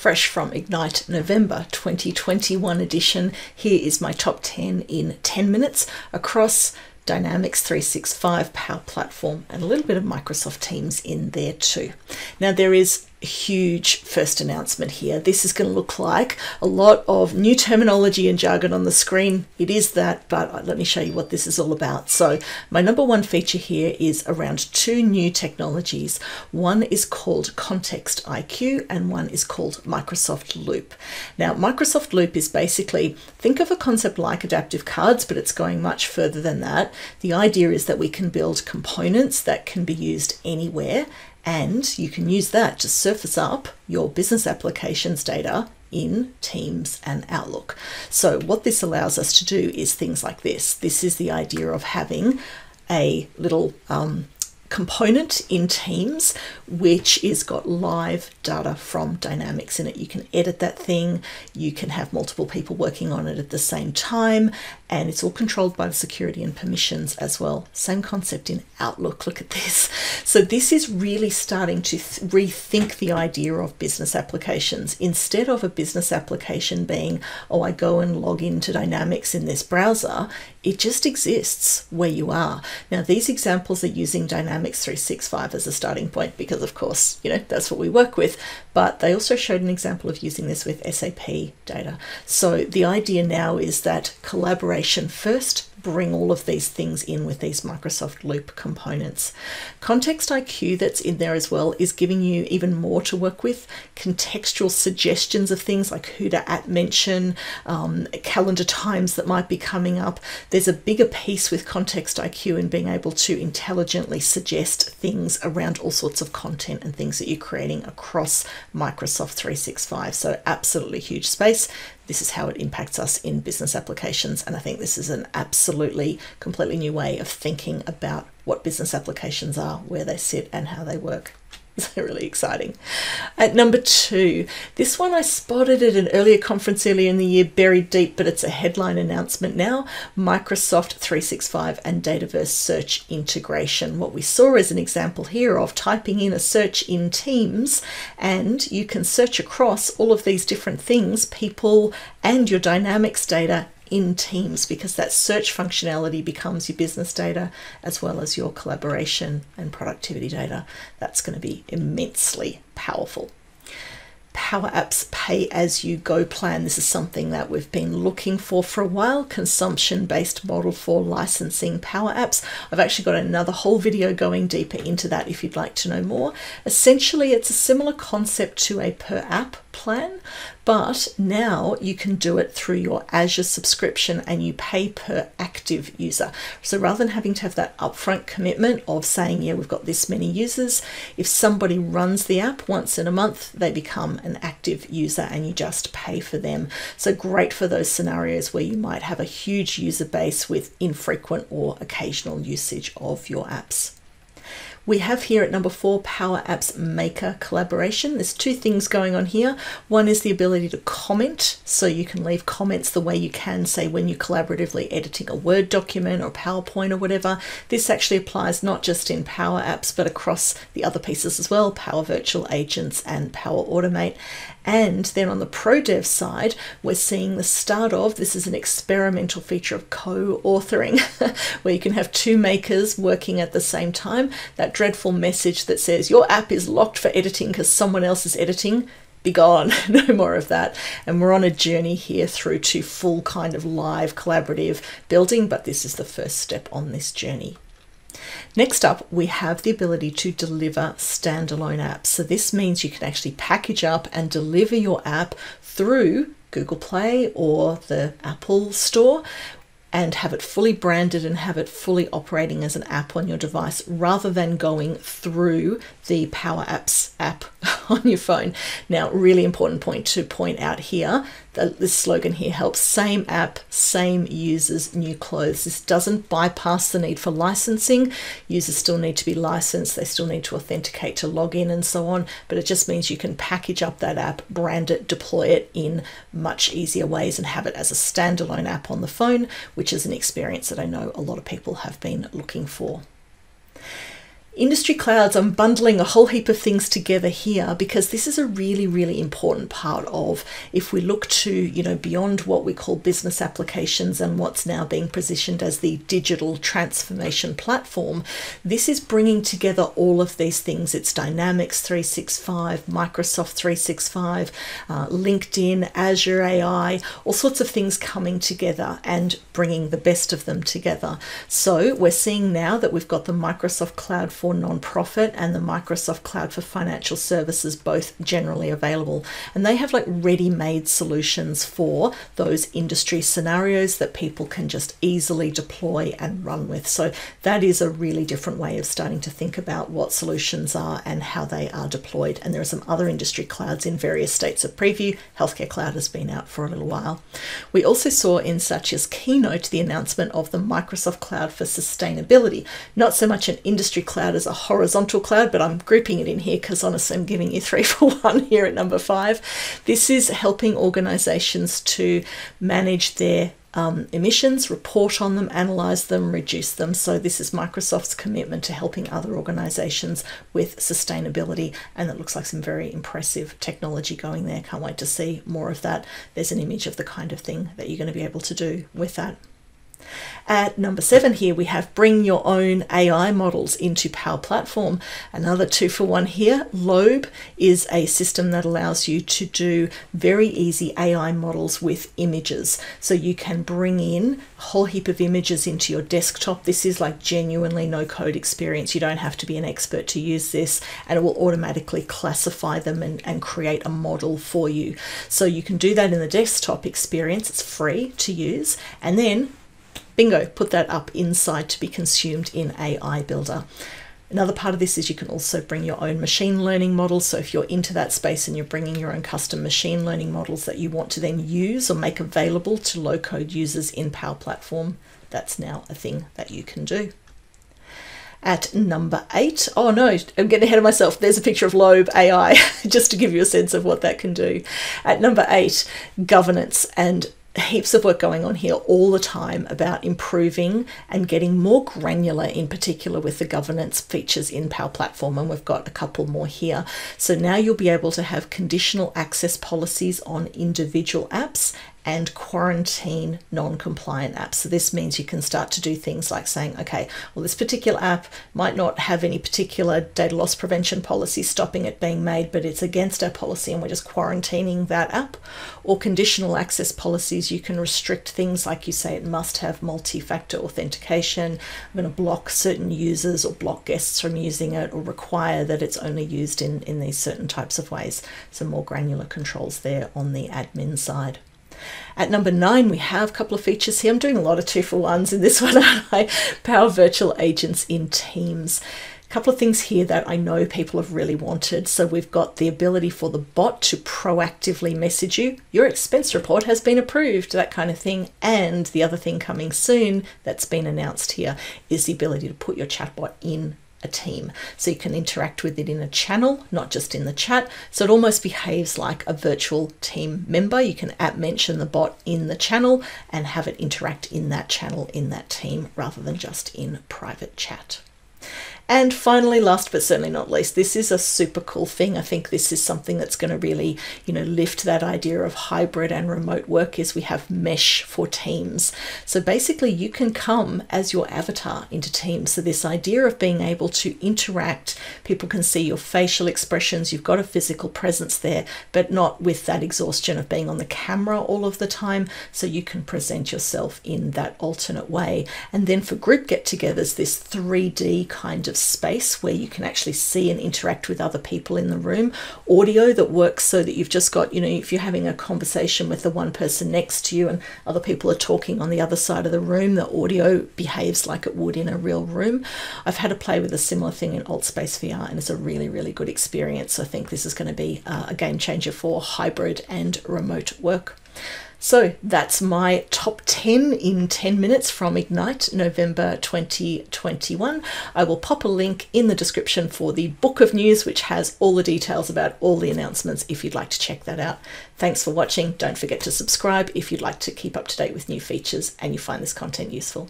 fresh from Ignite November 2021 edition. Here is my top 10 in 10 minutes across Dynamics 365, Power Platform, and a little bit of Microsoft Teams in there too. Now, there is a huge first announcement here. This is going to look like a lot of new terminology and jargon on the screen. It is that, but let me show you what this is all about. So my number one feature here is around two new technologies. One is called Context IQ and one is called Microsoft Loop. Now, Microsoft Loop is basically, think of a concept like adaptive cards, but it's going much further than that. The idea is that we can build components that can be used anywhere, and you can use that to surface up your business applications data in Teams and Outlook. So what this allows us to do is things like this. This is the idea of having a little component in Teams, which is got live data from Dynamics in it. You can edit that thing, you can have multiple people working on it at the same time, and it's all controlled by the security and permissions as well. Same concept in Outlook, look at this. So this is really starting to rethink the idea of business applications. Instead of a business application being, oh, I go and log into Dynamics in this browser, it just exists where you are. Now, these examples are using Dynamics 365 as a starting point because, of course, you know, that's what we work with, but they also showed an example of using this with SAP data. So the idea now is that collaboration first, bring all of these things in with these Microsoft Loop components. Context IQ that's in there as well is giving you even more to work with, contextual suggestions of things like who to at mention, calendar times that might be coming up. There's a bigger piece with Context IQ and being able to intelligently suggest things around all sorts of content and things that you're creating across Microsoft 365. So absolutely huge space. This is how it impacts us in business applications. And I think this is an absolutely completely new way of thinking about what business applications are, where they sit and how they work. It's really exciting. At number two, this one I spotted at an earlier conference earlier in the year, buried deep, but it's a headline announcement now. Microsoft 365 and Dataverse search integration. What we saw is an example here of typing in a search in Teams, and you can search across all of these different things, people and your Dynamics data in Teams, because that search functionality becomes your business data as well as your collaboration and productivity data. That's going to be immensely powerful. Power Apps pay-as-you-go plan. This is something that we've been looking for a while. Consumption-based model for licensing Power Apps. I've actually got another whole video going deeper into that if you'd like to know more. Essentially, it's a similar concept to a per-app plan, but now you can do it through your Azure subscription and you pay per active user. So rather than having to have that upfront commitment of saying, yeah, we've got this many users, if somebody runs the app once in a month, they become an active user and you just pay for them. So great for those scenarios where you might have a huge user base with infrequent or occasional usage of your apps. We have here at number four, Power Apps Maker Collaboration. There's two things going on here. One is the ability to comment. So you can leave comments the way you can, say, when you're collaboratively editing a Word document or PowerPoint or whatever. This actually applies not just in Power Apps, but across the other pieces as well, Power Virtual Agents and Power Automate. And then on the pro dev side, we're seeing the start of, this is an experimental feature of co-authoring, where you can have two makers working at the same time. That dreadful message that says your app is locked for editing because someone else is editing, be gone, no more of that. And we're on a journey here through to full kind of live collaborative building, but this is the first step on this journey. Next up, we have the ability to deliver standalone apps. So this means you can actually package up and deliver your app through Google Play or the Apple Store and have it fully branded and have it fully operating as an app on your device rather than going through the Power Apps app on your phone. Now, really important point to point out here, this slogan here helps, same app, same users, new clothes. This doesn't bypass the need for licensing. Users still need to be licensed. They still need to authenticate to log in and so on, but it just means you can package up that app, brand it, deploy it in much easier ways and have it as a standalone app on the phone, which is an experience that I know a lot of people have been looking for. Industry clouds, I'm bundling a whole heap of things together here because this is a really, really important part of, if we look to, you know, beyond what we call business applications and what's now being positioned as the digital transformation platform, this is bringing together all of these things. It's Dynamics 365, Microsoft 365, LinkedIn, Azure AI, all sorts of things coming together and bringing the best of them together. So we're seeing now that we've got the Microsoft Cloud for Nonprofit and the Microsoft Cloud for Financial Services both generally available, and they have like ready-made solutions for those industry scenarios that people can just easily deploy and run with. So that is a really different way of starting to think about what solutions are and how they are deployed. And there are some other industry clouds in various states of preview. Healthcare Cloud has been out for a little while. We also saw in Satya's keynote the announcement of the Microsoft Cloud for Sustainability, not so much an industry cloud as a horizontal cloud, but I'm grouping it in here because honestly I'm giving you 3 for 1 here at number 5. This is helping organizations to manage their emissions, report on them, analyze them, reduce them. So this is Microsoft's commitment to helping other organizations with sustainability, and it looks like some very impressive technology going there. Can't wait to see more of that. There's an image of the kind of thing that you're going to be able to do with that. At number 7 here, we have bring your own AI models into Power Platform. Another 2 for 1 here. Lobe is a system that allows you to do very easy AI models with images. So you can bring in a whole heap of images into your desktop. This is like genuinely no code experience. You don't have to be an expert to use this, and it will automatically classify them and create a model for you. So you can do that in the desktop experience. It's free to use, and then bingo, put that up inside to be consumed in AI Builder. Another part of this is you can also bring your own machine learning models. So if you're into that space and you're bringing your own custom machine learning models that you want to then use or make available to low-code users in Power Platform, that's now a thing that you can do. At number 8, oh no, I'm getting ahead of myself. There's a picture of Lobe AI, just to give you a sense of what that can do. At number 8, governance, and heaps of work going on here all the time about improving and getting more granular, in particular with the governance features in Power Platform, and we've got a couple more here. So now you'll be able to have conditional access policies on individual apps and quarantine non-compliant apps. So this means you can start to do things like saying, okay, well, this particular app might not have any particular data loss prevention policy stopping it being made, but it's against our policy and we're just quarantining that app. Or conditional access policies, you can restrict things like, you say it must have multi-factor authentication, I'm going to block certain users or block guests from using it, or require that it's only used in these certain types of ways. Some more granular controls there on the admin side. At number 9, we have a couple of features here. I'm doing a lot of 2 for 1s in this one, aren't I? Power Virtual Agents in Teams. A couple of things here that I know people have really wanted. So we've got the ability for the bot to proactively message you, your expense report has been approved, that kind of thing. And the other thing coming soon that's been announced here is the ability to put your chatbot in a team. So you can interact with it in a channel, not just in the chat. So it almost behaves like a virtual team member. You can app mention the bot in the channel and have it interact in that channel, in that team, rather than just in private chat. And finally, last but certainly not least, this is a super cool thing. I think this is something that's going to really, you know, lift that idea of hybrid and remote work, is we have Mesh for Teams. So basically you can come as your avatar into Teams. So this idea of being able to interact, people can see your facial expressions, you've got a physical presence there, but not with that exhaustion of being on the camera all of the time. So you can present yourself in that alternate way. And then for group get-togethers, this 3D kind of space where you can actually see and interact with other people in the room, audio that works so that you've just got, you know, if you're having a conversation with the one person next to you and other people are talking on the other side of the room, the audio behaves like it would in a real room. I've had a play with a similar thing in AltSpace VR, and it's a really, really good experience. I think this is going to be a game changer for hybrid and remote work. So that's my top 10 in 10 minutes from Ignite, November 2021. I will pop a link in the description for the book of news, which has all the details about all the announcements if you'd like to check that out. Thanks for watching. Don't forget to subscribe if you'd like to keep up to date with new features and you find this content useful.